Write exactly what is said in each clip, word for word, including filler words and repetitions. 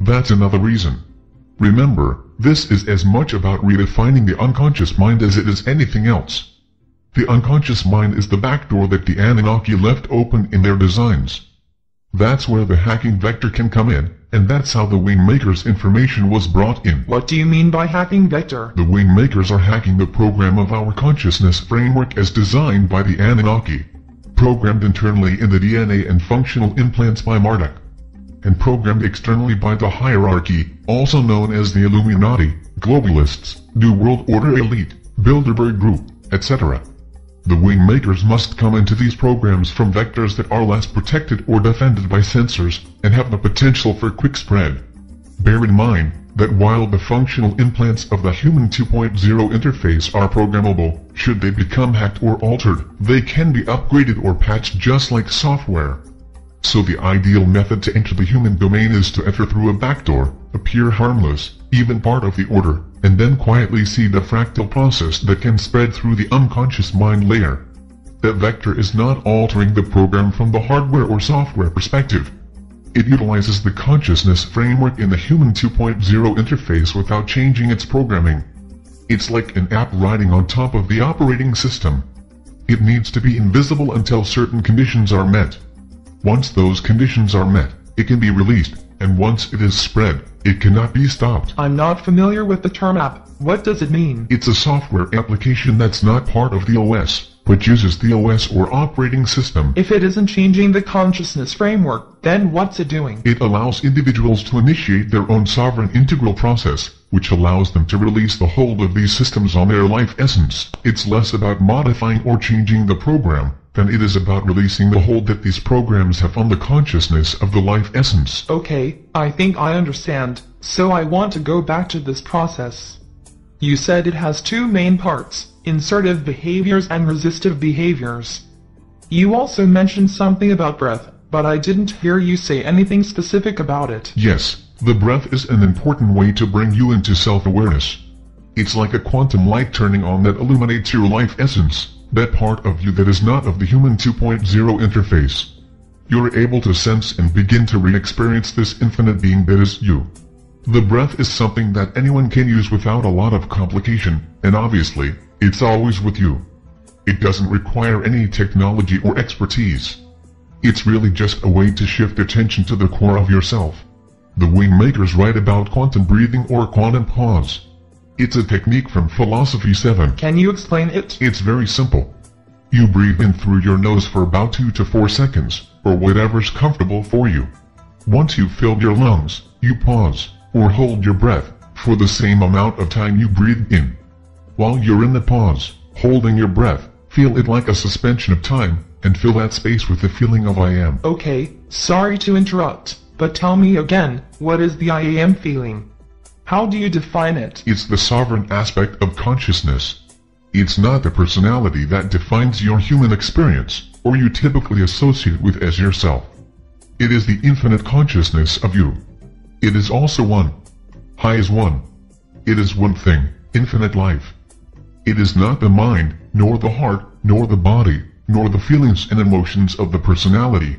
That's another reason. Remember, this is as much about redefining the unconscious mind as it is anything else. The unconscious mind is the backdoor that the Anunnaki left open in their designs. That's where the hacking vector can come in, and that's how the Wing Makers' information was brought in. What do you mean by hacking vector? The Wing Makers are hacking the program of our consciousness framework as designed by the Anunnaki, programmed internally in the D N A and functional implants by Marduk, and programmed externally by the hierarchy, also known as the Illuminati, Globalists, New World Order Elite, Bilderberg Group, et cetera. The Wing Makers must come into these programs from vectors that are less protected or defended by sensors, and have the potential for quick spread. Bear in mind that while the functional implants of the Human two point oh interface are programmable, should they become hacked or altered, they can be upgraded or patched just like software. So the ideal method to enter the human domain is to enter through a backdoor, appear harmless, even part of the order, and then quietly see the fractal process that can spread through the unconscious mind layer. That vector is not altering the program from the hardware or software perspective. It utilizes the consciousness framework in the Human two point oh interface without changing its programming. It's like an app riding on top of the operating system. It needs to be invisible until certain conditions are met. Once those conditions are met, it can be released, and once it is spread, it cannot be stopped. I'm not familiar with the term app. What does it mean? It's a software application that's not part of the O S, but uses the O S or operating system. If it isn't changing the consciousness framework, then what's it doing? It allows individuals to initiate their own sovereign integral process, which allows them to release the hold of these systems on their life essence. It's less about modifying or changing the program than it is about releasing the hold that these programs have on the consciousness of the life essence. Okay, I think I understand, so I want to go back to this process. You said it has two main parts, insertive behaviors and resistive behaviors. You also mentioned something about breath, but I didn't hear you say anything specific about it. Yes, the breath is an important way to bring you into self-awareness. It's like a quantum light turning on that illuminates your life essence, that part of you that is not of the Human two point oh interface. You're able to sense and begin to re-experience this infinite being that is you. The breath is something that anyone can use without a lot of complication, and obviously, it's always with you. It doesn't require any technology or expertise. It's really just a way to shift attention to the core of yourself. The Wing Makers write about quantum breathing or quantum pause. It's a technique from Philosophy seven. Can you explain it? It's very simple. You breathe in through your nose for about two to four seconds, or whatever's comfortable for you. Once you've filled your lungs, you pause, or hold your breath, for the same amount of time you breathe in. While you're in the pause, holding your breath, feel it like a suspension of time, and fill that space with the feeling of I am. Okay, sorry to interrupt, but tell me again, what is the I am feeling? How do you define it? It's the sovereign aspect of consciousness. It's not the personality that defines your human experience, or you typically associate with as yourself. It is the infinite consciousness of you. It is also one. High is one. It is one thing, infinite life. It is not the mind, nor the heart, nor the body, nor the feelings and emotions of the personality.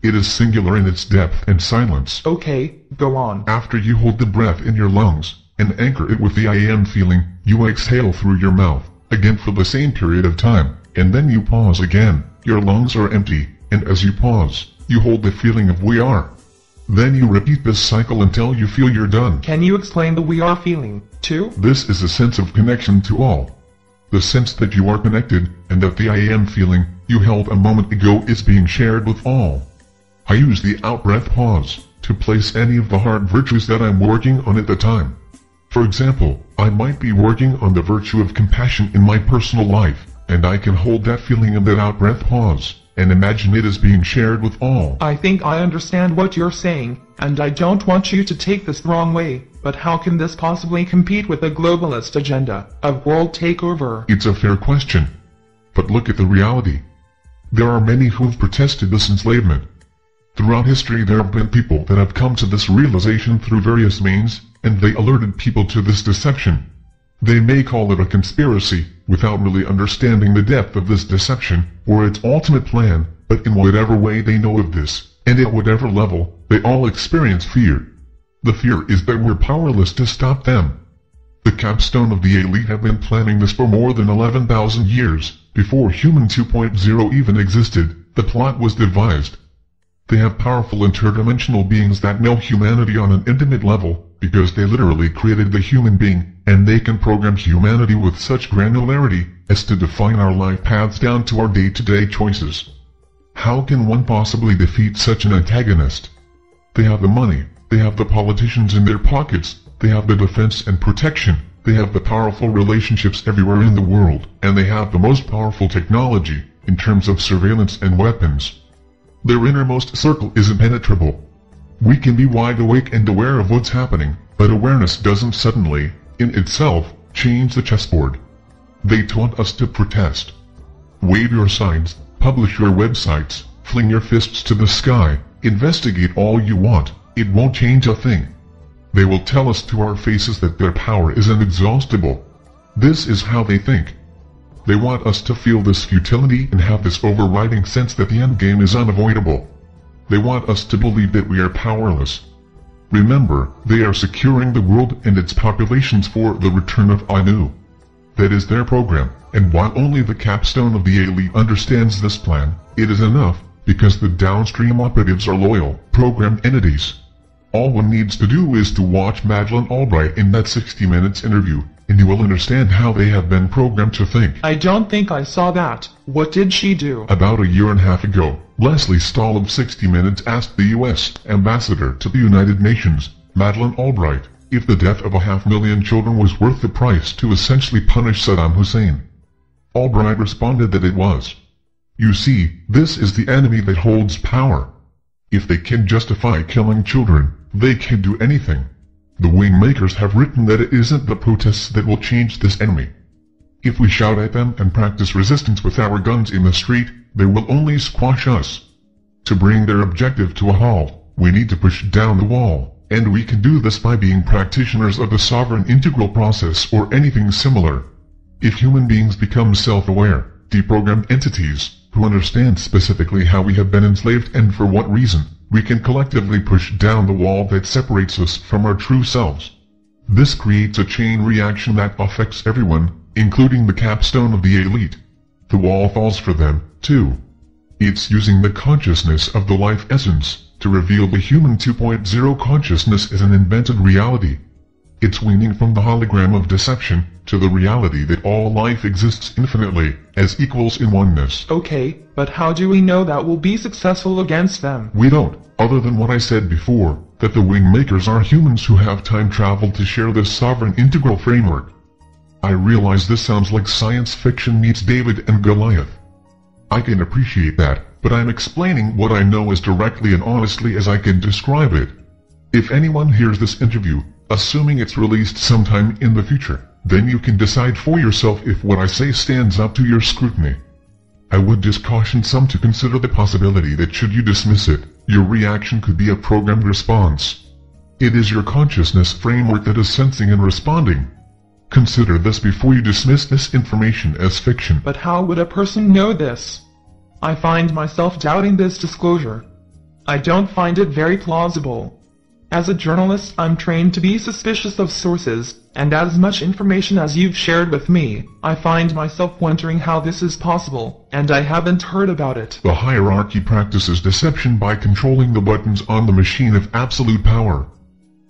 It is singular in its depth and silence. Okay, go on. After you hold the breath in your lungs, and anchor it with the I am feeling, you exhale through your mouth, again for the same period of time, and then you pause again, your lungs are empty, and as you pause, you hold the feeling of we are. Then you repeat this cycle until you feel you're done. Can you explain the we are feeling, too? This is a sense of connection to all. The sense that you are connected, and that the I am feeling you held a moment ago is being shared with all. I use the out-breath pause to place any of the hard virtues that I'm working on at the time. For example, I might be working on the virtue of compassion in my personal life, and I can hold that feeling in that out-breath pause, and imagine it as being shared with all. I think I understand what you're saying, and I don't want you to take this the wrong way, but how can this possibly compete with the globalist agenda of world takeover? It's a fair question. But look at the reality. There are many who've protested this enslavement. Throughout history there have been people that have come to this realization through various means, and they alerted people to this deception. They may call it a conspiracy, without really understanding the depth of this deception, or its ultimate plan, but in whatever way they know of this, and at whatever level, they all experience fear. The fear is that we're powerless to stop them. The capstone of the elite have been planning this for more than eleven thousand years. Before Human two point oh even existed, the plot was devised. They have powerful interdimensional beings that know humanity on an intimate level, because they literally created the human being, and they can program humanity with such granularity as to define our life paths down to our day-to-day choices. How can one possibly defeat such an antagonist? They have the money, they have the politicians in their pockets, they have the defense and protection, they have the powerful relationships everywhere in the world, and they have the most powerful technology, in terms of surveillance and weapons. Their innermost circle is impenetrable. We can be wide awake and aware of what's happening, but awareness doesn't suddenly, in itself, change the chessboard. They taught us to protest. Wave your signs, publish your websites, fling your fists to the sky, investigate all you want, it won't change a thing. They will tell us to our faces that their power is inexhaustible. This is how they think. They want us to feel this futility and have this overriding sense that the end game is unavoidable. They want us to believe that we are powerless. Remember, they are securing the world and its populations for the return of Anu. That is their program, and while only the capstone of the elite understands this plan, it is enough, because the downstream operatives are loyal, programmed entities. All one needs to do is to watch Madeleine Albright in that sixty minutes interview, and you will understand how they have been programmed to think. I don't think I saw that. What did she do? About a year and a half ago, Leslie Stahl of sixty minutes asked the U S Ambassador to the United Nations, Madeleine Albright, if the death of a half million children was worth the price to essentially punish Saddam Hussein. Albright responded that it was. You see, this is the enemy that holds power. If they can justify killing children, they can do anything. The Wing Makers have written that it isn't the protests that will change this enemy. If we shout at them and practice resistance with our guns in the street, they will only squash us. To bring their objective to a halt, we need to push down the wall, and we can do this by being practitioners of the Sovereign Integral process or anything similar. If human beings become self-aware, deprogrammed entities, who understand specifically how we have been enslaved and for what reason, we can collectively push down the wall that separates us from our true selves. This creates a chain reaction that affects everyone, including the capstone of the elite. The wall falls for them, too. It's using the consciousness of the life essence to reveal the Human two point oh consciousness as an invented reality. It's weaning from the hologram of deception to the reality that all life exists infinitely, as equals in oneness. Okay, but how do we know that we'll be successful against them? We don't, other than what I said before, that the Wing Makers are humans who have time traveled to share this Sovereign Integral framework. I realize this sounds like science fiction meets David and Goliath. I can appreciate that, but I'm explaining what I know as directly and honestly as I can describe it. If anyone hears this interview, assuming it's released sometime in the future, then you can decide for yourself if what I say stands up to your scrutiny. I would just caution some to consider the possibility that should you dismiss it, your reaction could be a programmed response. It is your consciousness framework that is sensing and responding. Consider this before you dismiss this information as fiction. But how would a person know this? I find myself doubting this disclosure. I don't find it very plausible. As a journalist, I'm trained to be suspicious of sources, and as much information as you've shared with me, I find myself wondering how this is possible, and I haven't heard about it. The hierarchy practices deception by controlling the buttons on the machine of absolute power.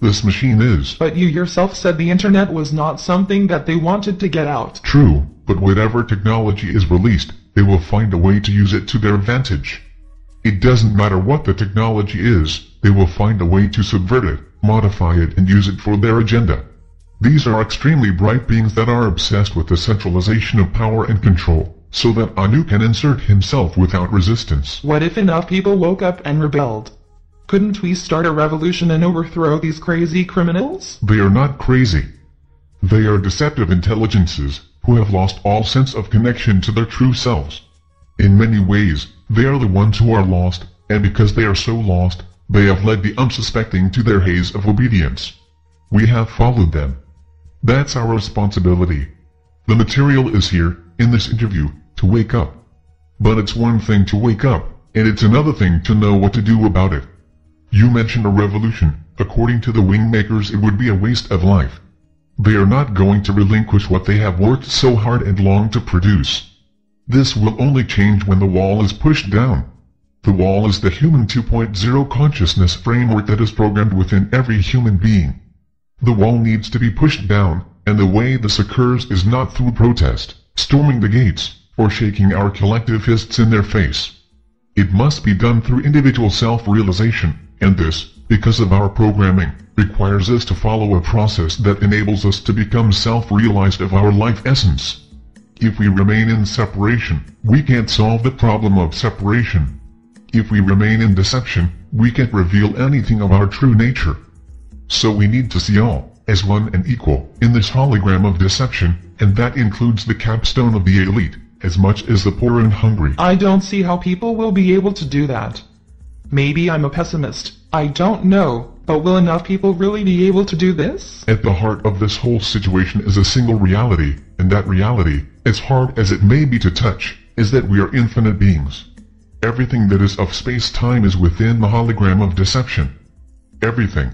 This machine is. But you yourself said the internet was not something that they wanted to get out. True, but whatever technology is released, they will find a way to use it to their advantage. It doesn't matter what the technology is, they will find a way to subvert it, modify it and use it for their agenda. These are extremely bright beings that are obsessed with the centralization of power and control, so that Anu can insert himself without resistance. What if enough people woke up and rebelled? Couldn't we start a revolution and overthrow these crazy criminals? They are not crazy. They are deceptive intelligences, who have lost all sense of connection to their true selves. In many ways, they are the ones who are lost, and because they are so lost, they have led the unsuspecting to their haze of obedience. We have followed them. That's our responsibility. The material is here, in this interview, to wake up. But it's one thing to wake up, and it's another thing to know what to do about it. You mentioned a revolution, According to the Wing Makers, it would be a waste of life. They are not going to relinquish what they have worked so hard and long to produce. This will only change when the wall is pushed down. The wall is the Human two point oh consciousness framework that is programmed within every human being. The wall needs to be pushed down, and the way this occurs is not through protest, storming the gates, or shaking our collective fists in their face. It must be done through individual self-realization, and this, because of our programming, requires us to follow a process that enables us to become self-realized of our life essence. If we remain in separation, we can't solve the problem of separation. If we remain in deception, we can't reveal anything of our true nature. So we need to see all, as one and equal, in this hologram of deception, and that includes the capstone of the elite, as much as the poor and hungry. I don't see how people will be able to do that. Maybe I'm a pessimist, I don't know, but will enough people really be able to do this? At the heart of this whole situation is a single reality, and that reality, as hard as it may be to touch, is that we are infinite beings. Everything that is of space-time is within the hologram of deception. Everything.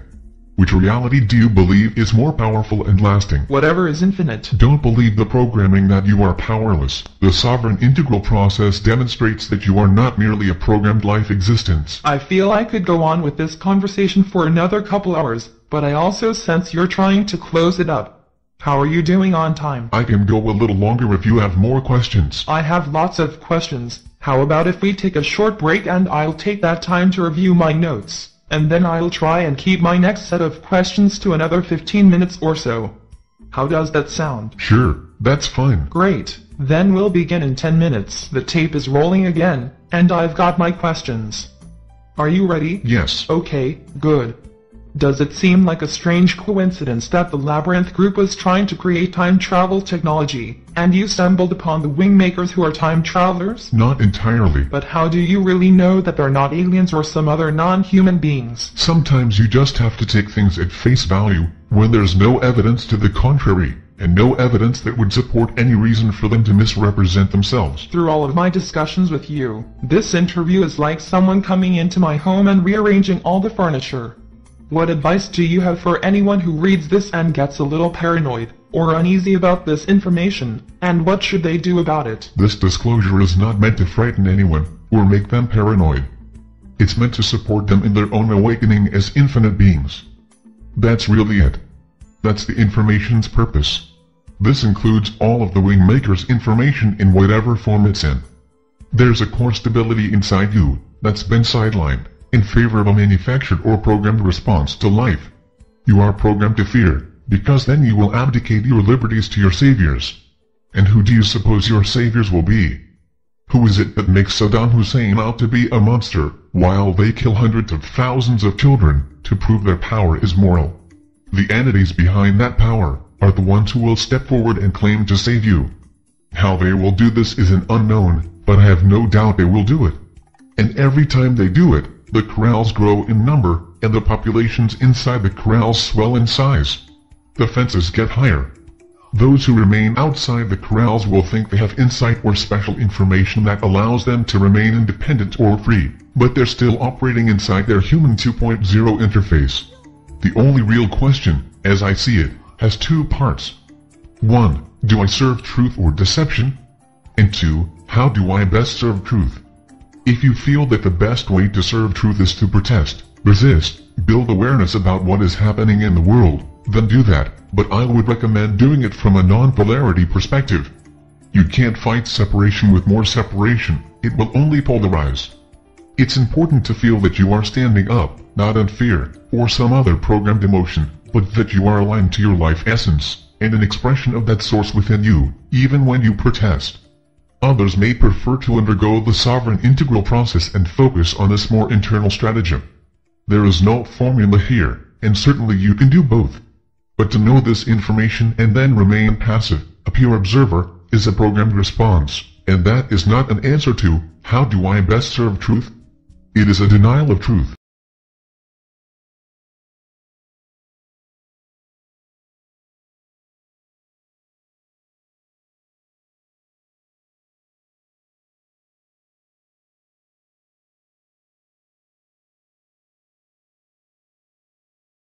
Which reality do you believe is more powerful and lasting? Whatever is infinite. Don't believe the programming that you are powerless. The sovereign integral process demonstrates that you are not merely a programmed life existence. I feel I could go on with this conversation for another couple hours, but I also sense you're trying to close it up. How are you doing on time? I can go a little longer if you have more questions. I have lots of questions. How about if we take a short break and I'll take that time to review my notes? And then I'll try and keep my next set of questions to another fifteen minutes or so. How does that sound? Sure, that's fine. Great, then we'll begin in ten minutes. The tape is rolling again, and I've got my questions. Are you ready? Yes. Okay, good. Does it seem like a strange coincidence that the Labyrinth Group was trying to create time travel technology, and you stumbled upon the Wing Makers who are time travelers? Not entirely. But how do you really know that they're not aliens or some other non-human beings? Sometimes you just have to take things at face value, when there's no evidence to the contrary, and no evidence that would support any reason for them to misrepresent themselves. Through all of my discussions with you, this interview is like someone coming into my home and rearranging all the furniture. What advice do you have for anyone who reads this and gets a little paranoid or uneasy about this information, and what should they do about it? This disclosure is not meant to frighten anyone or make them paranoid. It's meant to support them in their own awakening as infinite beings. That's really it. That's the information's purpose. This includes all of the Wing Makers' information in whatever form it's in. There's a core stability inside you that's been sidelined in favor of a manufactured or programmed response to life. You are programmed to fear, because then you will abdicate your liberties to your saviors. And who do you suppose your saviors will be? Who is it that makes Saddam Hussein out to be a monster, while they kill hundreds of thousands of children, to prove their power is moral? The entities behind that power are the ones who will step forward and claim to save you. How they will do this is an unknown, but I have no doubt they will do it. And every time they do it, the corrals grow in number, and the populations inside the corrals swell in size. The fences get higher. Those who remain outside the corrals will think they have insight or special information that allows them to remain independent or free, but they're still operating inside their Human two point oh interface. The only real question, as I see it, has two parts. One, do I serve truth or deception? And two, how do I best serve truth? If you feel that the best way to serve truth is to protest, resist, build awareness about what is happening in the world, then do that, but I would recommend doing it from a non-polarity perspective. You can't fight separation with more separation, it will only polarize. It's important to feel that you are standing up, not in fear, or some other programmed emotion, but that you are aligned to your life essence, and an expression of that source within you, even when you protest. Others may prefer to undergo the sovereign integral process and focus on this more internal stratagem. There is no formula here, and certainly you can do both. But to know this information and then remain passive, a pure observer, is a programmed response, and that is not an answer to, how do I best serve truth? It is a denial of truth,